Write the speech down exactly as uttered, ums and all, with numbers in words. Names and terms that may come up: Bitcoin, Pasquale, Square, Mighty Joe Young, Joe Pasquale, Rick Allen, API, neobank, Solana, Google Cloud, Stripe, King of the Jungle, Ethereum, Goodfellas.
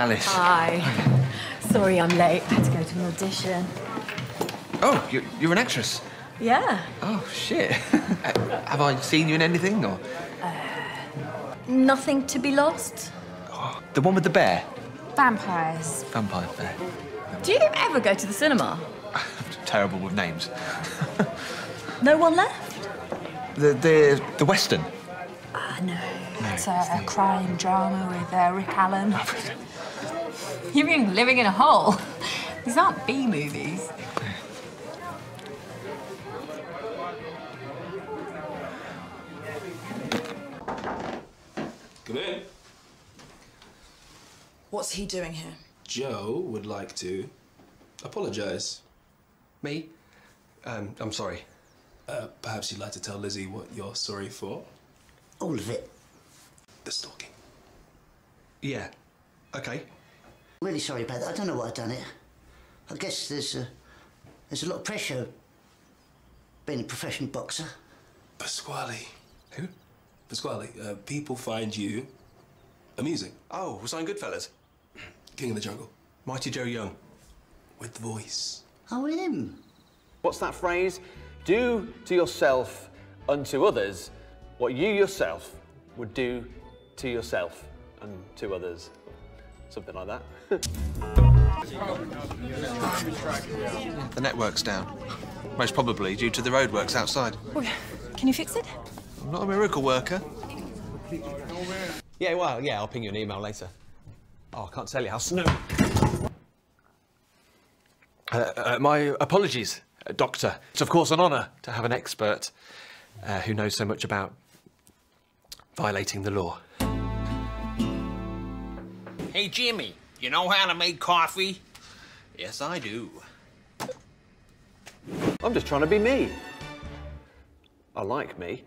Alice. Hi. Sorry I'm late. I had to go to an audition. Oh, you're, you're an actress? Yeah. Oh, shit. Have I seen you in anything, or...? Uh, nothing to be lost. Oh, the one with the bear? Vampires. Vampire bear. Do you ever go to the cinema? I'm terrible with names. No one left? The, the, the Western? Ah, uh, no. no. It's a, a crime drama with uh, Rick Allen. You mean living in a hole? These aren't B-movies. Come in. What's he doing here? Joe would like to apologise. Me? Um, I'm sorry. Uh, perhaps you'd like to tell Lizzie what you're sorry for? All of it. The stalking. Yeah. Okay. Really sorry about that. I don't know why I've done it. I guess there's a, there's a lot of pressure being a professional boxer. Pasquale. Who? Pasquale, uh, people find you amusing. Oh, was I in Goodfellas? King of the Jungle. Mighty Joe Young. With the voice. Oh, him. What's that phrase? Do to yourself unto others what you yourself would do to yourself and to others. Something like that. The network's down. Most probably due to the roadworks outside. Well, can you fix it? I'm not a miracle worker. Yeah, well, yeah, I'll ping you an email later. Oh, I can't tell you how snow... Uh, uh, my apologies, uh, Doctor. It's, of course, an honour to have an expert uh, who knows so much about violating the law. Hey, Jimmy, you know how to make coffee? Yes, I do. I'm just trying to be me. I like me.